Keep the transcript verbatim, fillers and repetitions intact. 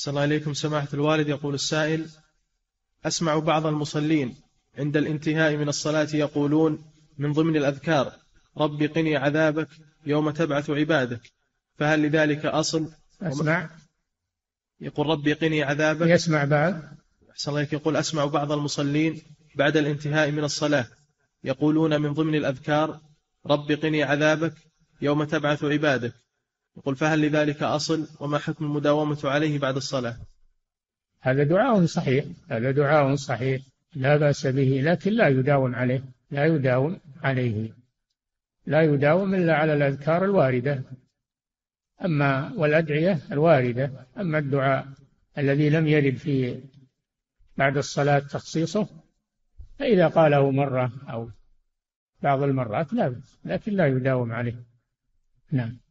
أحسن الله إليكم سماحة الوالد. يقول السائل: أسمع بعض المصلين عند الانتهاء من الصلاة يقولون من ضمن الأذكار: ربي قني عذابك يوم تبعث عبادك، فهل لذلك أصل؟ أسمع يقول ربي قني عذابك، يسمع بعد أحسن الله. يقول أسمع بعض المصلين بعد الانتهاء من الصلاة يقولون من ضمن الأذكار: ربي قني عذابك يوم تبعث عبادك، يقول فهل لذلك أصل؟ وما حكم المداومة عليه بعد الصلاة؟ هذا دعاء صحيح، هذا دعاء صحيح لا بأس به، لكن لا يداوم عليه، لا يداوم عليه، لا يداوم إلا على الأذكار الواردة أما والأدعية الواردة. أما الدعاء الذي لم يرد فيه بعد الصلاة تخصيصه فإذا قاله مرة أو بعض المرات لا بأس، لكن لا يداوم عليه. نعم.